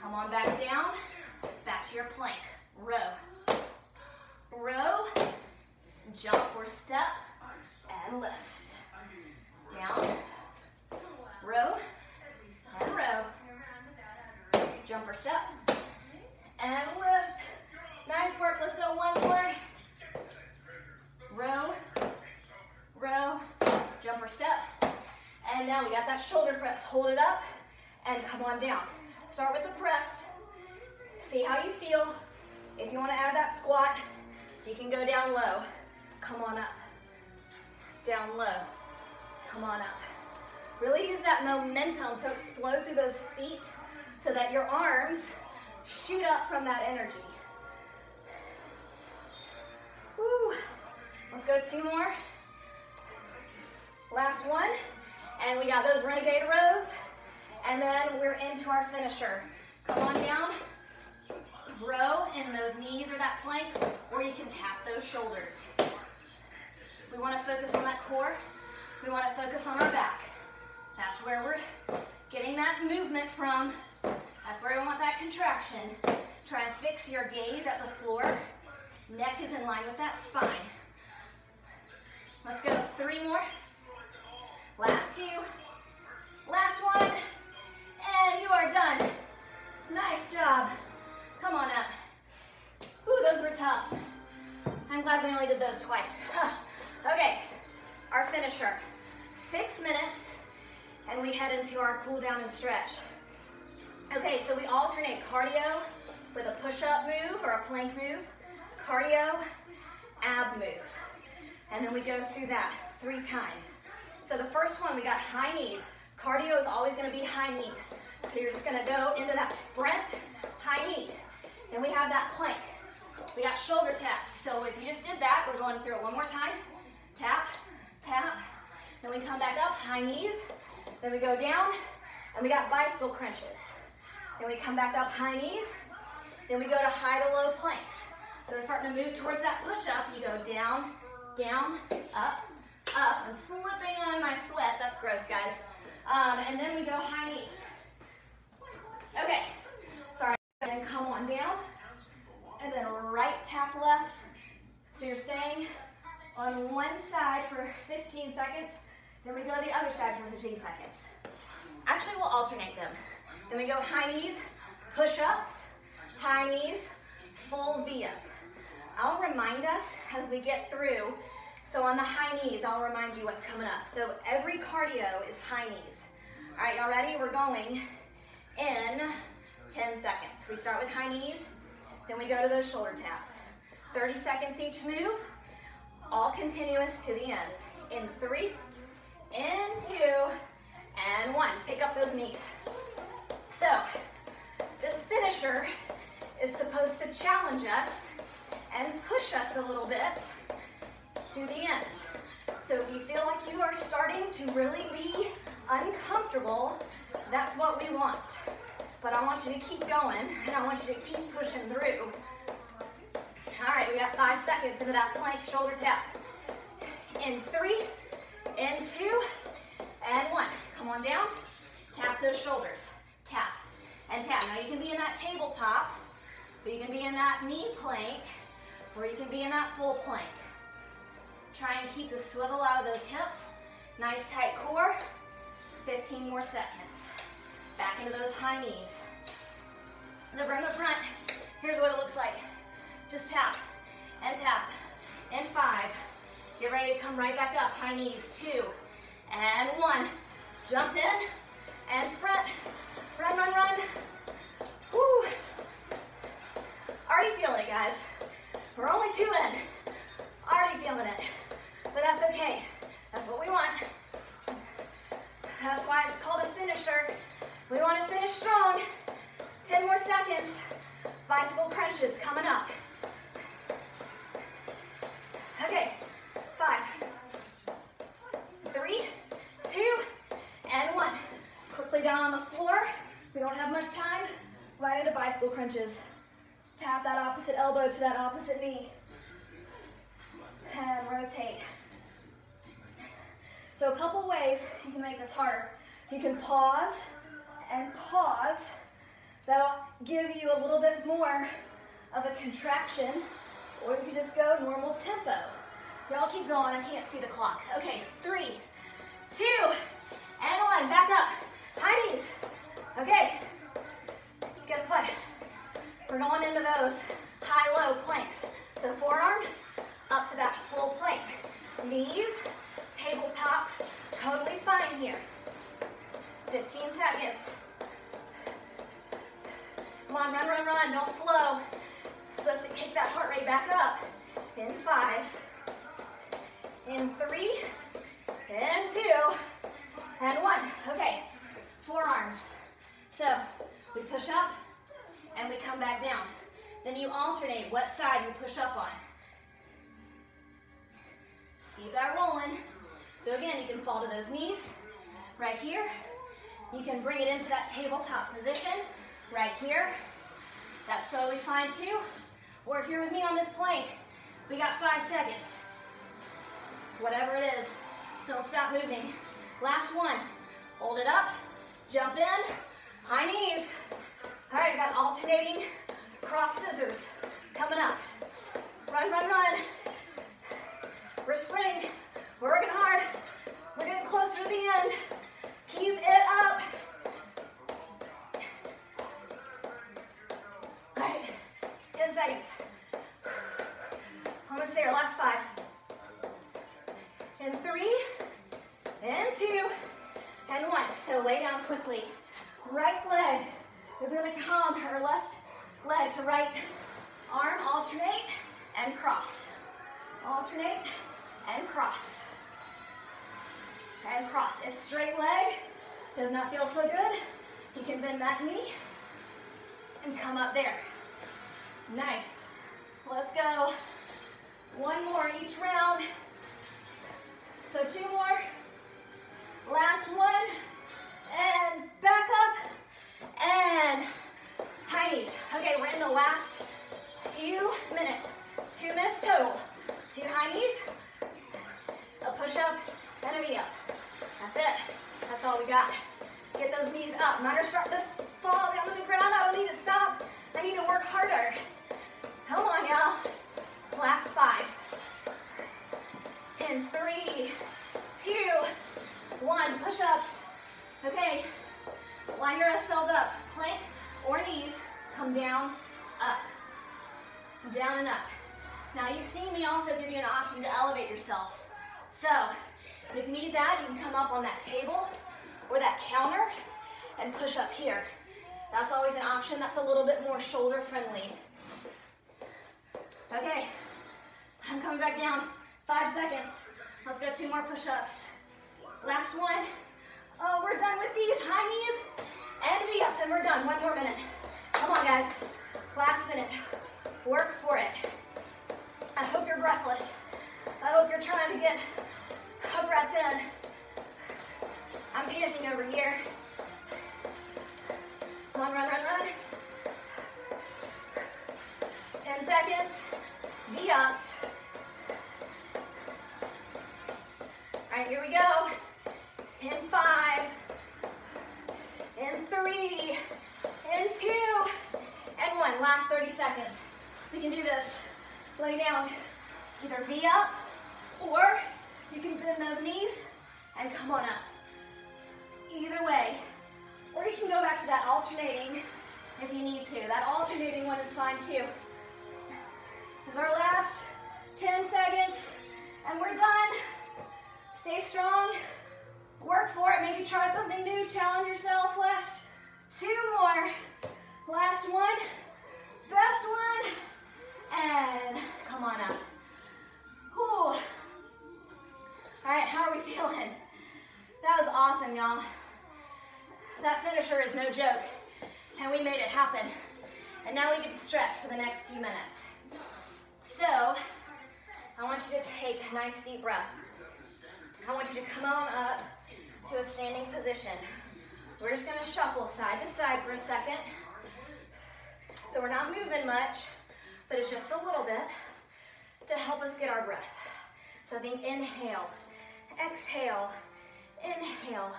Come on back down, back to your plank. Row, jump or step, and lift. Down, row, and row. Jump or step, and lift. Nice work, let's go one more. Row, jump or step. And now we got that shoulder press. Hold it up, and come on down. Start with the press. See how you feel. If you want to add that squat, You can go down low, come on up. Down low, come on up. Really use that momentum, so explode through those feet so that your arms shoot up from that energy. Woo. Let's go 2 more. Last one. And we got those renegade rows. And then we're into our finisher. Come on down. Row in those knees or that plank, or you can tap those shoulders. We want to focus on that core. We want to focus on our back. That's where we're getting that movement from. That's where we want that contraction. Try and fix your gaze at the floor. Neck is in line with that spine. Let's go 3 more. Last 2. Last 1. And you are done. Nice job. Come on up. Ooh, those were tough. I'm glad we only did those twice. Huh. Okay, our finisher. 6 minutes, and we head into our cool down and stretch. Okay, so we alternate cardio with a push-up move or a plank move, cardio, ab move. And then we go through that 3 times. So the first one, we got high knees. Cardio is always gonna be high knees. So you're just gonna go into that sprint, high knee. Then we have that plank. We got shoulder taps. So if you just did that, we're going through it 1 more time. Tap, tap. Then we come back up, high knees. Then we go down, and we got bicycle crunches. Then we come back up, high knees. Then we go to high to low planks. So we're starting to move towards that push-up. You go down, down, up, up. I'm slipping on my sweat. That's gross, guys. And then we go high knees. Okay. Sorry. And then come on down. And then right tap left. So you're staying on one side for 15 seconds. Then we go to the other side for 15 seconds. Actually, we'll alternate them. Then we go high knees, push-ups, high knees, full V-up. I'll remind us as we get through. So on the high knees, I'll remind you what's coming up. So every cardio is high knees. All right, y'all ready? We're going in 10 seconds. We start with high knees, then we go to those shoulder taps. 30 seconds each move, all continuous to the end. In 3, in 2, and 1. Pick up those knees. So this finisher is supposed to challenge us and push us a little bit to the end. So if you feel like you are starting to really be uncomfortable, that's what we want. But I want you to keep going, and I want you to keep pushing through. All right, we got 5 seconds into that plank shoulder tap. In 3, in 2, and 1. Come on down, tap those shoulders, tap and tap. Now you can be in that tabletop, or you can be in that knee plank, or you can be in that full plank. Try and keep the swivel out of those hips. Nice tight core. 15 more seconds. Back into those high knees. Over in the front, here's what it looks like. Just tap and tap. In 5. Get ready to come right back up. High knees. 2 and 1. Jump in and sprint. Run, run, run. Woo. Already feeling it, guys. We're only 2 in. Already feeling it, but that's okay. That's what we want. That's why it's called a finisher. We want to finish strong. 10 more seconds. Bicycle crunches coming up. Okay, 5, 3, 2, and 1. Quickly down on the floor. We don't have much time. Right into bicycle crunches. Tap that opposite elbow to that opposite knee. And rotate. So a couple ways you can make this harder. You can pause and pause. That'll give you a little bit more of a contraction, or you can just go normal tempo. Y'all keep going, I can't see the clock. Okay, 3, 2, and 1. Back up, high knees. Okay, guess what? We're going into those high-low planks. So forearm, up to that full plank. Knees, tabletop, totally fine here. 15 seconds. Come on, run, run, run, don't slow. It's supposed to kick that heart rate back up. in 5, in 3, and 2, and 1. Okay, forearms. So we push up and we come back down. Then you alternate what side you push up on. Keep that rolling. So again, you can fall to those knees right here. You can bring it into that tabletop position right here. That's totally fine too. Or if you're with me on this plank, we got 5 seconds. Whatever it is, don't stop moving. Last one. Hold it up, jump in, high knees. All right, we got alternating cross scissors coming up. Run, run, run. We're sprinting. We're working hard. We're getting closer to the end. Keep it up. All right, 10 seconds. Almost there, last 5. And 3, and 2, and 1. So lay down quickly. Right leg is gonna come, or left leg to right arm, alternate and cross. Alternate and cross. And cross. If straight leg does not feel so good, you can bend that knee and come up there. Nice. Let's go. One more each round. So 2 more. Last one. And back up. And high knees. Okay, we're in the last few minutes. 2 minutes total. 2 high knees. A push up. And a knee up. That's it. That's all we got. Get those knees up. I'm not going to start this fall down to the ground. I don't need to stop. I need to work harder. Come on, y'all. Last 5. In 3, 2, 1. Push-ups. Okay. Line yourself up. Plank or knees. Come down, up. Down and up. Now, you've seen me also give you an option to elevate yourself. So, if you need that, you can come up on that table or that counter and push up here. That's always an option. That's a little bit more shoulder friendly. Okay, I'm coming back down. 5 seconds. Let's go 2 more push-ups. Last one. Oh, we're done with these high knees and V-ups, and we're done. 1 more minute. Come on, guys. Last minute. Work for it. I hope you're breathless. I hope you're trying to get a breath in. I'm panting over here. Run, run, run, run. 10 seconds. V-ups. All right, here we go. In 5, in 3, in 2, and 1. Last 30 seconds. We can do this. Lay down. Either V-up or you can bend those knees and come on up. Either way. Or you can go back to that alternating if you need to. That alternating one is fine too. This is our last 10 seconds and we're done. Stay strong. Work for it. Maybe try something new. Challenge yourself. Last 2 more. Last one. Best one. And come on up. Whew. All right, how are we feeling? That was awesome, y'all. That finisher is no joke, and we made it happen. And now we get to stretch for the next few minutes. So, I want you to take a nice deep breath. I want you to come on up to a standing position. We're just gonna shuffle side to side for a second. So we're not moving much, but it's just a little bit to help us get our breath. So think inhale. Exhale, inhale,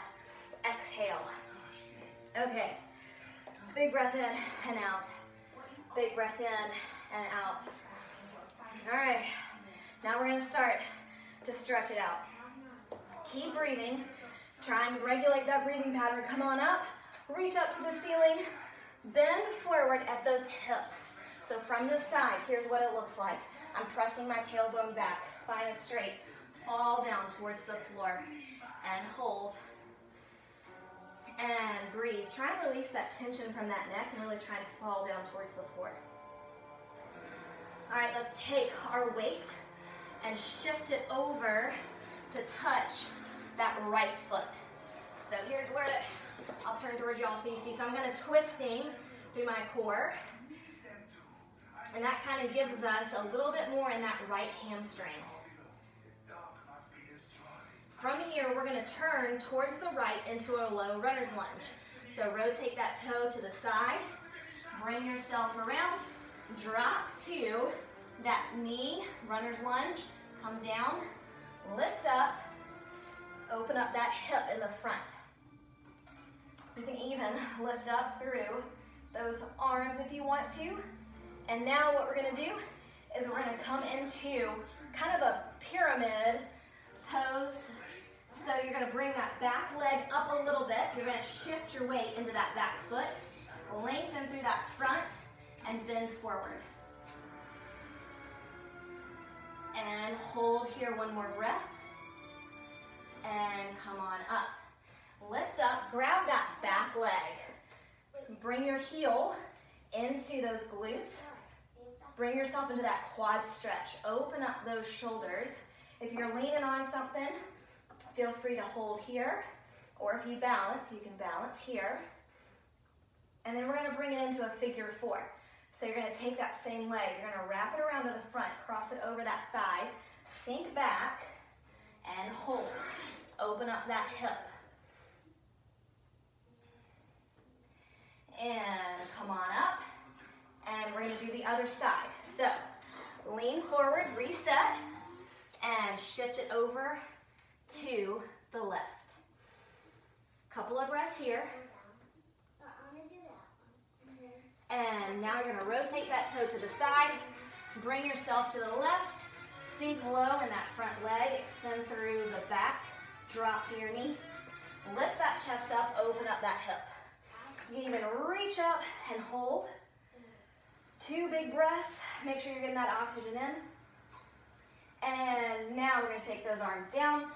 exhale. Okay, big breath in and out. Big breath in and out. All right, now we're gonna start to stretch it out. Keep breathing, try and regulate that breathing pattern. Come on up, reach up to the ceiling, bend forward at those hips. So from this side, here's what it looks like. I'm pressing my tailbone back, spine is straight. Fall down towards the floor and hold and breathe. Try and release that tension from that neck and really try to fall down towards the floor. All right, let's take our weight and shift it over to touch that right foot. So here's where I'll turn towards y'all so you see. So I'm kind of twisting through my core. And that kind of gives us a little bit more in that right hamstring. From here, we're going to turn towards the right into a low runner's lunge. So rotate that toe to the side, bring yourself around, drop to that knee, runner's lunge, come down, lift up, open up that hip in the front. You can even lift up through those arms if you want to. And now what we're going to do is we're going to come into kind of a pyramid pose. So you're going to bring that back leg up a little bit. You're going to shift your weight into that back foot, lengthen through that front, and bend forward. And hold here one more breath. And come on up. Lift up, grab that back leg. Bring your heel into those glutes. Bring yourself into that quad stretch. Open up those shoulders. If you're leaning on something, feel free to hold here. Or if you balance, you can balance here. And then we're going to bring it into a figure four. So you're going to take that same leg. You're going to wrap it around to the front. Cross it over that thigh. Sink back and hold. Open up that hip. And come on up. And we're going to do the other side. So lean forward, reset, and shift it over to the left. Couple of breaths here. And now you're going to rotate that toe to the side, bring yourself to the left, sink low in that front leg, extend through the back, drop to your knee, lift that chest up, open up that hip. You can even reach up and hold. Two big breaths, make sure you're getting that oxygen in. And now we're going to take those arms down,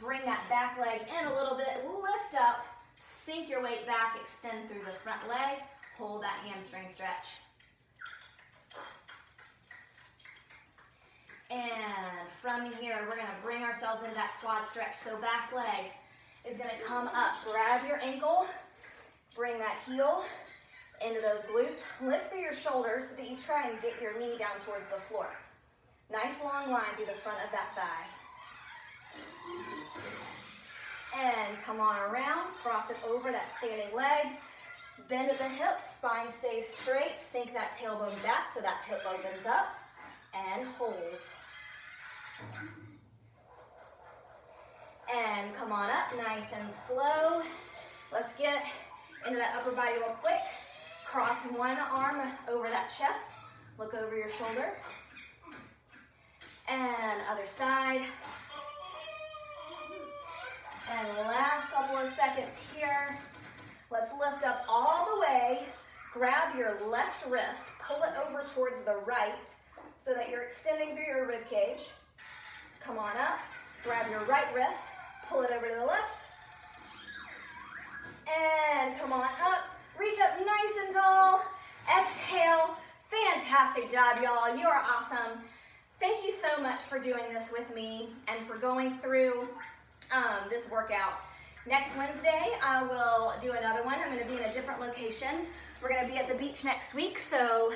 bring that back leg in a little bit, lift up, sink your weight back, extend through the front leg, hold that hamstring stretch. And from here, we're going to bring ourselves into that quad stretch. So back leg is going to come up. Grab your ankle, bring that heel into those glutes. Lift through your shoulders so that you try and get your knee down towards the floor. Nice long line through the front of that thigh. And come on around, cross it over that standing leg. Bend at the hips, spine stays straight, sink that tailbone back so that hip opens up, and hold. And come on up, nice and slow. Let's get into that upper body real quick. Cross one arm over that chest, look over your shoulder. And other side. And last couple of seconds here. Let's lift up all the way, grab your left wrist, pull it over towards the right so that you're extending through your rib cage. Come on up, grab your right wrist, pull it over to the left. And come on up, reach up nice and tall, exhale. Fantastic job, y'all, you are awesome. Thank you so much for doing this with me and for going through this workout. Next Wednesday, I will do another one. I'm going to be in a different location. We're going to be at the beach next week, so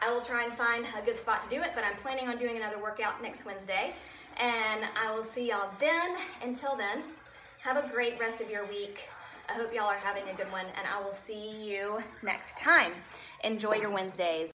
I will try and find a good spot to do it, but I'm planning on doing another workout next Wednesday, and I will see y'all then. Until then, have a great rest of your week. I hope y'all are having a good one, and I will see you next time. Enjoy your Wednesdays.